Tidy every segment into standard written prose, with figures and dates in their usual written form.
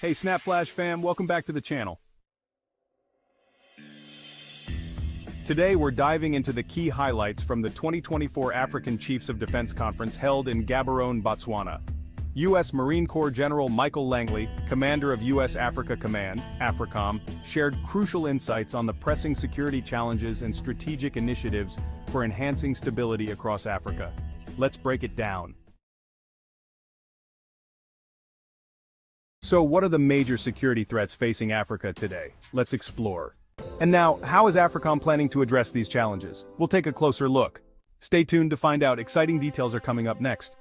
Hey, SnapFlash fam, welcome back to the channel. Today we're diving into the key highlights from the 2024 African Chiefs of Defense Conference held in Gaborone, Botswana. U.S. Marine Corps General Michael Langley, commander of U.S. Africa Command, AFRICOM, shared crucial insights on the pressing security challenges and strategic initiatives for enhancing stability across Africa. Let's break it down. So what are the major security threats facing Africa today? Let's explore. And now, how is AFRICOM planning to address these challenges? We'll take a closer look. Stay tuned to find out. Exciting details are coming up next.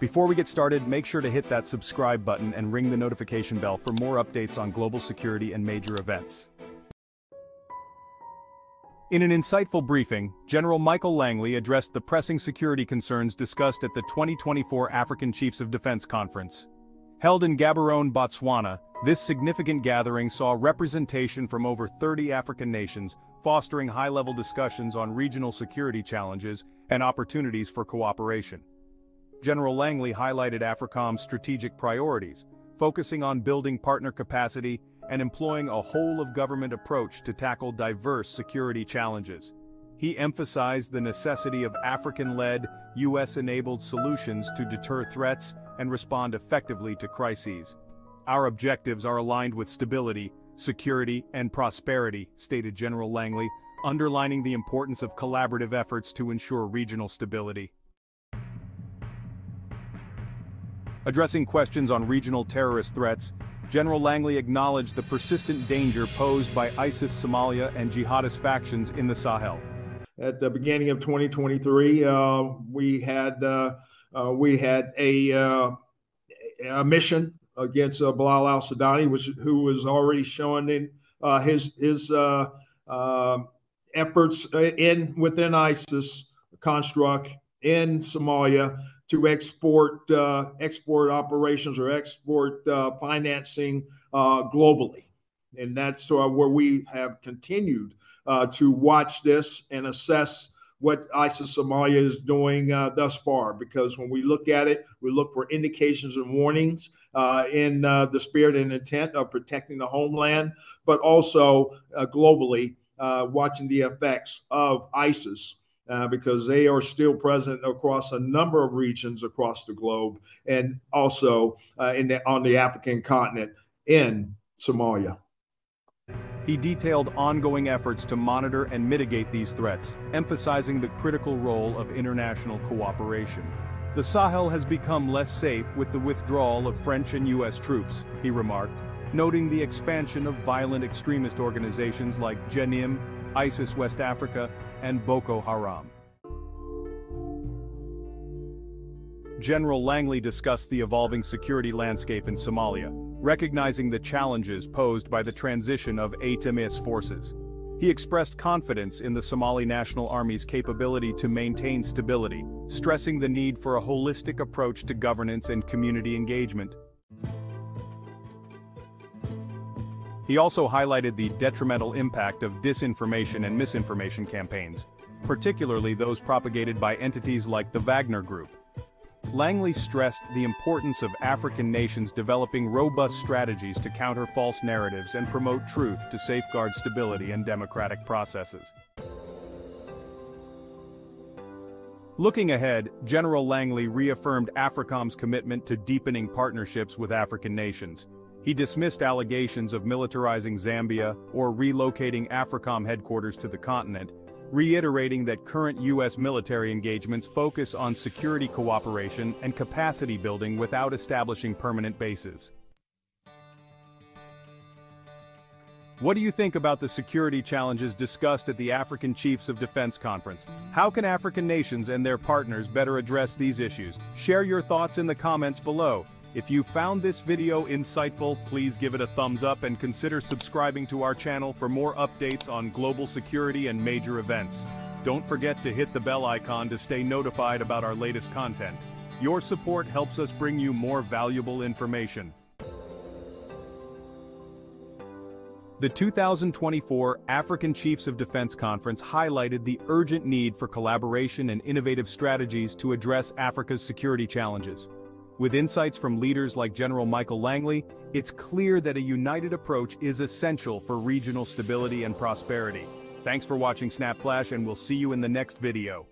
Before we get started, make sure to hit that subscribe button and ring the notification bell for more updates on global security and major events. In an insightful briefing, General Michael Langley addressed the pressing security concerns discussed at the 2024 African Chiefs of Defense Conference. Held in Gaborone, Botswana, this significant gathering saw representation from over 30 African nations, fostering high-level discussions on regional security challenges and opportunities for cooperation. General Langley highlighted AFRICOM's strategic priorities, focusing on building partner capacity and employing a whole-of-government approach to tackle diverse security challenges. He emphasized the necessity of African-led, U.S.-enabled solutions to deter threats and respond effectively to crises. Our objectives are aligned with stability, security, and prosperity, stated General Langley, underlining the importance of collaborative efforts to ensure regional stability. Addressing questions on regional terrorist threats, General Langley acknowledged the persistent danger posed by ISIS-Somalia and jihadist factions in the Sahel. At the beginning of 2023, we had a mission against Bilal al-Sadani, who was already showing in his efforts within ISIS construct in Somalia to export operations or export financing globally. And that's where we have continued to watch this and assess what ISIS Somalia is doing thus far, because when we look at it, we look for indications and warnings in the spirit and intent of protecting the homeland, but also globally watching the effects of ISIS, because they are still present across a number of regions across the globe, and also on the African continent in Somalia. He detailed ongoing efforts to monitor and mitigate these threats, emphasizing the critical role of international cooperation. The Sahel has become less safe with the withdrawal of French and U.S. troops, he remarked, noting the expansion of violent extremist organizations like JNIM, ISIS West Africa, and Boko Haram. General Langley discussed the evolving security landscape in Somalia, recognizing the challenges posed by the transition of ATMIS forces. He expressed confidence in the Somali National Army's capability to maintain stability, stressing the need for a holistic approach to governance and community engagement. He also highlighted the detrimental impact of disinformation and misinformation campaigns, particularly those propagated by entities like the Wagner Group. Langley stressed the importance of African nations developing robust strategies to counter false narratives and promote truth to safeguard stability and democratic processes. Looking ahead, General Langley reaffirmed AFRICOM's commitment to deepening partnerships with African nations. He dismissed allegations of militarizing Zambia or relocating AFRICOM headquarters to the continent, reiterating that current U.S. military engagements focus on security cooperation and capacity building without establishing permanent bases. What do you think about the security challenges discussed at the African Chiefs of Defense Conference? How can African nations and their partners better address these issues? Share your thoughts in the comments below. If you found this video insightful, please give it a thumbs up and consider subscribing to our channel for more updates on global security and major events. Don't forget to hit the bell icon to stay notified about our latest content. Your support helps us bring you more valuable information. The 2024 African Chiefs of Defense Conference highlighted the urgent need for collaboration and innovative strategies to address Africa's security challenges. With insights from leaders like General Michael Langley, it's clear that a united approach is essential for regional stability and prosperity. Thanks for watching SnapFlash, and we'll see you in the next video.